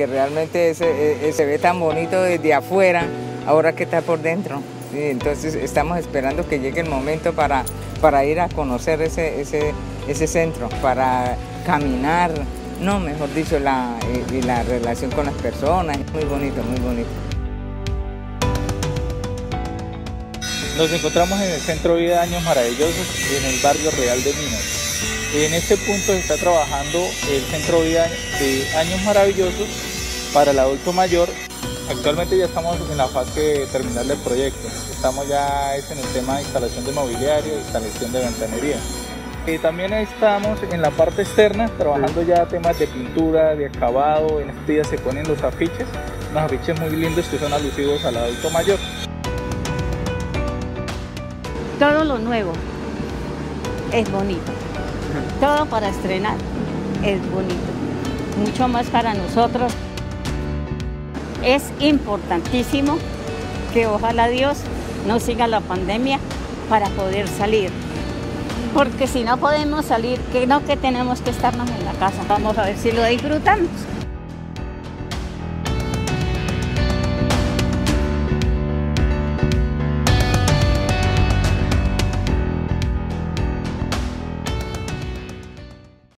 porque realmente se ve tan bonito desde afuera, ahora que está por dentro. Entonces estamos esperando que llegue el momento para ir a conocer ese centro, para caminar, no, mejor dicho, la relación con las personas. Muy bonito, muy bonito. Nos encontramos en el Centro Vida Años Maravillosos, en el barrio Real de Minas. En este punto se está trabajando el Centro Vida de Años Maravillosos para el adulto mayor. Actualmente ya estamos en la fase terminal del proyecto. Estamos ya en el tema de instalación de mobiliario, instalación de ventanería. También estamos en la parte externa trabajando ya temas de pintura, de acabado. En este día se ponen los afiches, unos afiches muy lindos que son alusivos al adulto mayor. Todo lo nuevo es bonito, todo para estrenar es bonito, mucho más para nosotros. Es importantísimo que ojalá Dios no siga la pandemia para poder salir, porque si no podemos salir, que tenemos que estarnos en la casa. Vamos a ver si lo disfrutamos.